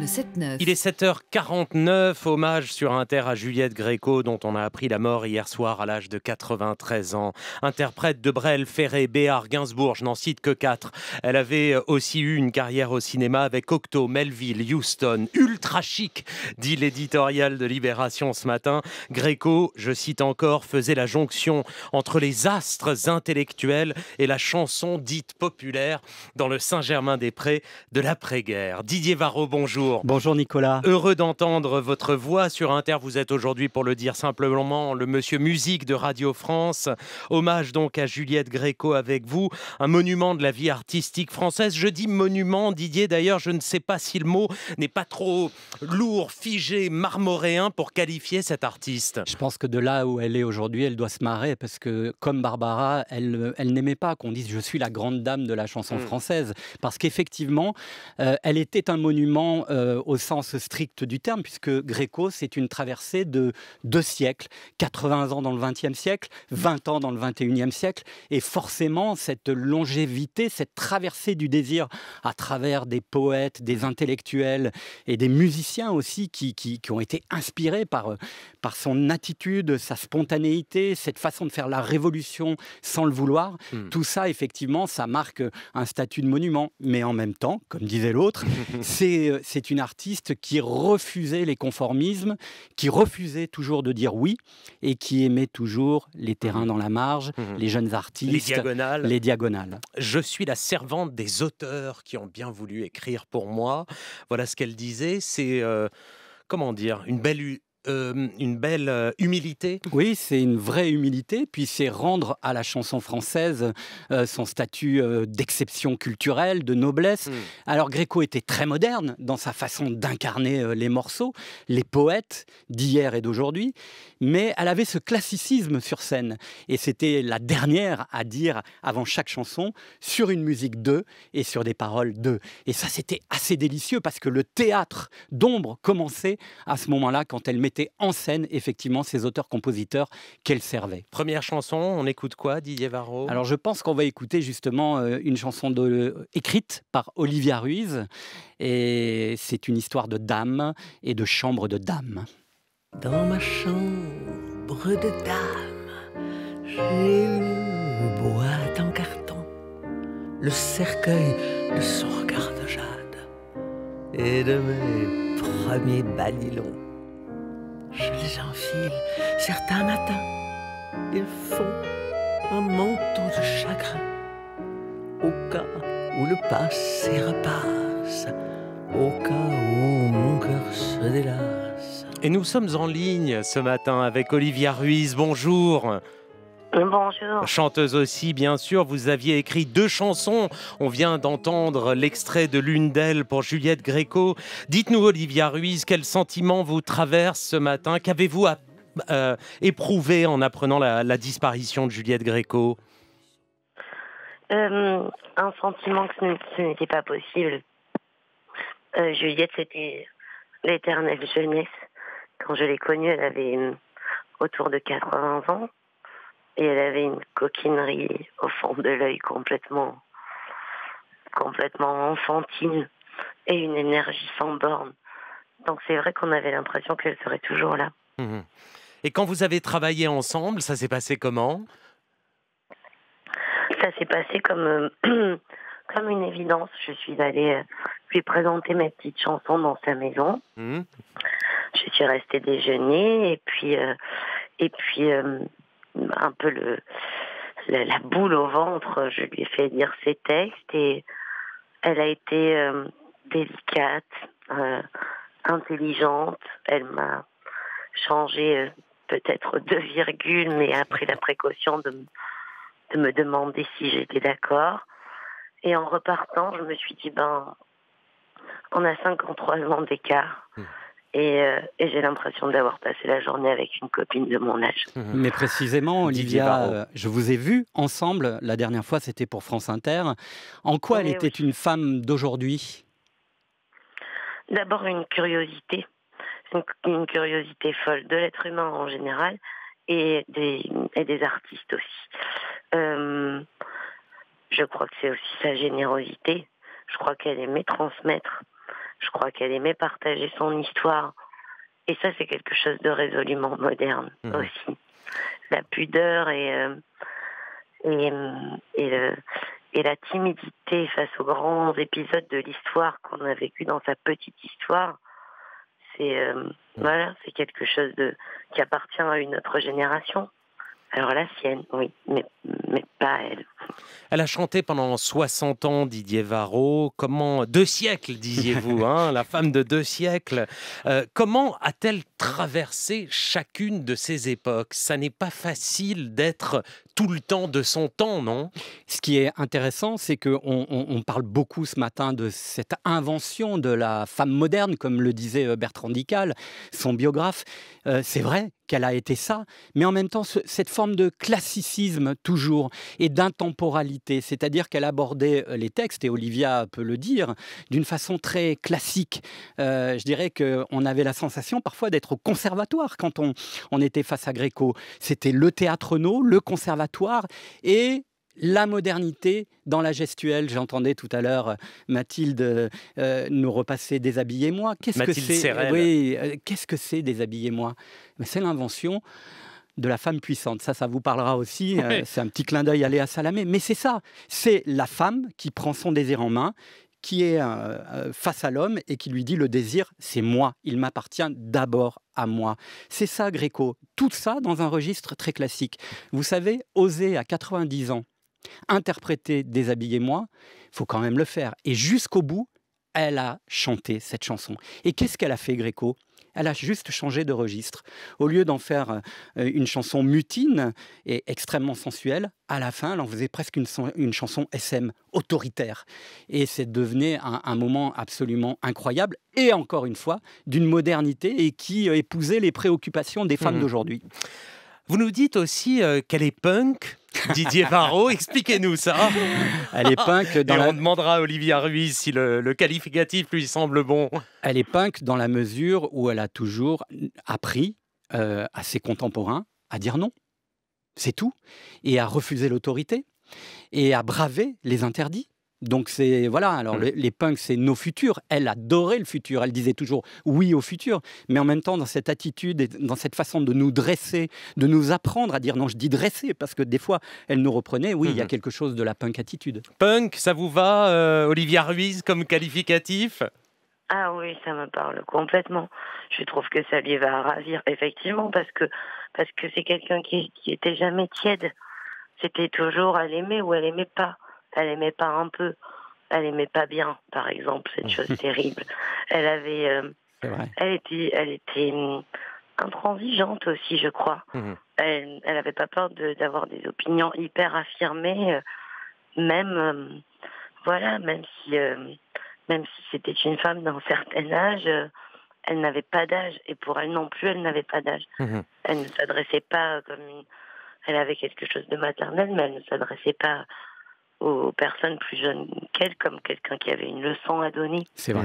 le 7-9. Il est 7h49, hommage sur Inter à Juliette Gréco, dont on a appris la mort hier soir à l'âge de 93 ans. Interprète de Brel, Ferré, Béard, Gainsbourg, je n'en cite que 4. Elle avait aussi eu une carrière au cinéma avec Cocteau, Melville, Houston. Ultra chic, dit l'éditorial de Libération ce matin. Gréco, je cite encore, faisait la jonction entre les astres intellectuels et la chanson dite populaire dans le Saint-Germain-des-Prés de l'après-guerre. Didier Varrod, bonjour. Bonjour Nicolas. Heureux d'entendre votre voix sur Inter. Vous êtes aujourd'hui, pour le dire simplement, le monsieur musique de Radio France. Hommage donc à Juliette Gréco avec vous. Un monument de la vie artistique française. Je dis monument, Didier, d'ailleurs, je ne sais pas si le mot n'est pas trop lourd, figé, marmoréen pour qualifier cette artiste. Je pense que de là où elle est aujourd'hui, elle doit se marrer parce que, comme Barbara, elle n'aimait pas qu'on dise « je suis la grande dame de la chanson française ». Parce qu'effectivement, elle était un monument... au sens strict du terme, puisque Gréco, c'est une traversée de 2 siècles, 80 ans dans le 20e siècle, 20 ans dans le 21e siècle, et forcément, cette longévité, cette traversée du désir à travers des poètes, des intellectuels et des musiciens aussi qui ont été inspirés par son attitude, sa spontanéité, cette façon de faire la révolution sans le vouloir, tout ça, effectivement, ça marque un statut de monument. Mais en même temps, comme disait l'autre, c'est une artiste qui refusait les conformismes, qui refusait toujours de dire oui et qui aimait toujours les terrains dans la marge, les jeunes artistes, les diagonales. Je suis la servante des auteurs qui ont bien voulu écrire pour moi. Voilà ce qu'elle disait. C'est, comment dire, une belle humilité. Oui, c'est une vraie humilité, puis c'est rendre à la chanson française son statut d'exception culturelle, de noblesse. Alors Gréco était très moderne dans sa façon d'incarner les morceaux, les poètes d'hier et d'aujourd'hui, mais elle avait ce classicisme sur scène, et c'était la dernière à dire avant chaque chanson sur une musique d'eux et sur des paroles d'eux. Et ça, c'était assez délicieux, parce que le théâtre d'ombre commençait à ce moment-là, quand elle mettait en scène, effectivement, ces auteurs-compositeurs qu'elle servait. Première chanson, on écoute quoi, Didier Varrod? Alors, je pense qu'on va écouter, justement, une chanson écrite par Olivia Ruiz. Et c'est une histoire de dame et de chambre de dame. Dans ma chambre de dame, j'ai une boîte en carton, le cercueil de son regard de jade et de mes premiers banilons. Je les enfile certains matins, ils font un manteau de chagrin, au cas où le passé repasse, au cas où mon cœur se délasse. Et nous sommes en ligne ce matin avec Olivia Ruiz, bonjour. Bonjour. Chanteuse aussi, bien sûr. Vous aviez écrit 2 chansons. On vient d'entendre l'extrait de l'une d'elles pour Juliette Gréco. Dites-nous, Olivia Ruiz, quel sentiment vous traverse ce matin? Qu'avez-vous éprouvé en apprenant la disparition de Juliette Gréco? Un sentiment que ce n'était pas possible. Juliette, c'était l'éternelle jeunesse. Quand je l'ai connue, elle avait autour de 80 ans. Et elle avait une coquinerie au fond de l'œil complètement enfantine et une énergie sans borne. Donc c'est vrai qu'on avait l'impression qu'elle serait toujours là. Et quand vous avez travaillé ensemble, ça s'est passé comment? Ça s'est passé comme une évidence. Je suis allée lui présenter mes petites chansons dans sa maison. Je suis restée déjeuner et puis un peu la boule au ventre, je lui ai fait lire ses textes et elle a été délicate, intelligente. Elle m'a changé peut-être 2 virgules, mais a pris la précaution de me demander si j'étais d'accord. Et en repartant, je me suis dit, on a 53 ans d'écart. Et j'ai l'impression d'avoir passé la journée avec une copine de mon âge. Mais précisément, Olivia, je vous ai vu ensemble, la dernière fois, c'était pour France Inter. En quoi elle était une femme d'aujourd'hui? D'abord une curiosité folle de l'être humain en général et des artistes aussi. Je crois que c'est aussi sa générosité. Je crois qu'elle aimait transmettre. Je crois qu'elle aimait partager son histoire. Et ça, c'est quelque chose de résolument moderne aussi. La pudeur et la timidité face aux grands épisodes de l'histoire qu'on a vécu dans sa petite histoire, voilà, c'est quelque chose qui appartient à une autre génération. Alors la sienne, oui, mais pas elle. Elle a chanté pendant 60 ans, Didier Varrod. Comment, 2 siècles, disiez-vous, hein, la femme de 2 siècles. Comment a-t-elle traversé chacune de ces époques? Ça n'est pas facile d'être tout le temps de son temps, non? Ce qui est intéressant, c'est qu'on parle beaucoup ce matin de cette invention de la femme moderne, comme le disait Bertrand Dical, son biographe. C'est vrai qu'elle a été ça, mais en même temps, cette forme de classicisme toujours et d'intemporalité, c'est-à-dire qu'elle abordait les textes, et Olivia peut le dire, d'une façon très classique. Je dirais qu'on avait la sensation parfois d'être au conservatoire quand on était face à Gréco. C'était le théâtre no, le conservatoire et la modernité dans la gestuelle. J'entendais tout à l'heure Mathilde nous repasser « Déshabillez-moi ». Qu'est-ce que c'est, oui, qu'est-ce que c'est « Déshabillez-moi » ? C'est l'invention de la femme puissante, ça vous parlera aussi, oui. C'est un petit clin d'œil à Léa Salamé, mais c'est ça, c'est la femme qui prend son désir en main, qui est face à l'homme et qui lui dit le désir, c'est moi, il m'appartient d'abord à moi. C'est ça Gréco, tout ça dans un registre très classique. Vous savez, oser à 90 ans, interpréter « Déshabillez-moi », il faut quand même le faire. Et jusqu'au bout, elle a chanté cette chanson. Et qu'est-ce qu'elle a fait Gréco ? Elle a juste changé de registre. Au lieu d'en faire une chanson mutine et extrêmement sensuelle, à la fin, elle en faisait presque une chanson SM, autoritaire. Et c'est devenu un moment absolument incroyable, et encore une fois, d'une modernité et qui épousait les préoccupations des femmes d'aujourd'hui. Vous nous dites aussi qu'elle est punk, Didier Varrod, expliquez-nous ça. Elle est punk dans on demandera à Olivia Ruiz si le qualificatif lui semble bon. Elle est punk dans la mesure où elle a toujours appris à ses contemporains à dire non, c'est tout, et à refuser l'autorité, et à braver les interdits. Donc c'est voilà, alors les punks c'est nos futurs, elle adorait le futur, elle disait toujours oui au futur, mais en même temps dans cette attitude et dans cette façon de nous dresser, de nous apprendre à dire non, je dis dresser parce que des fois elle nous reprenait, oui il y a quelque chose de la punk attitude. Punk, ça vous va Olivia Ruiz comme qualificatif? Ah oui, ça me parle complètement, je trouve que ça lui va ravir effectivement parce que c'est quelqu'un qui était jamais tiède, c'était toujours elle aimait ou elle aimait pas. Elle aimait pas un peu, elle aimait pas bien, par exemple, cette chose terrible. Elle avait, elle était intransigeante aussi, je crois. Elle avait pas peur d'avoir des opinions hyper affirmées, même si c'était une femme d'un certain âge, elle n'avait pas d'âge et pour elle non plus, elle n'avait pas d'âge. Elle ne s'adressait pas comme une, elle avait quelque chose de maternel, mais elle ne s'adressait pas aux personnes plus jeunes qu'elle, comme quelqu'un qui avait une leçon à donner. C'est vrai.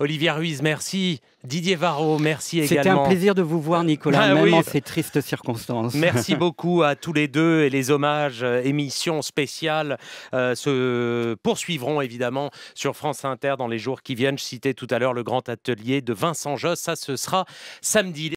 Olivia Ruiz, merci. Didier Varrod, merci également. C'était un plaisir de vous voir, Nicolas, en ces tristes circonstances. Merci beaucoup à tous les deux. Et les hommages, émissions spéciales se poursuivront évidemment sur France Inter dans les jours qui viennent. Je citais tout à l'heure le grand atelier de Vincent Joss. Ça, ce sera samedi.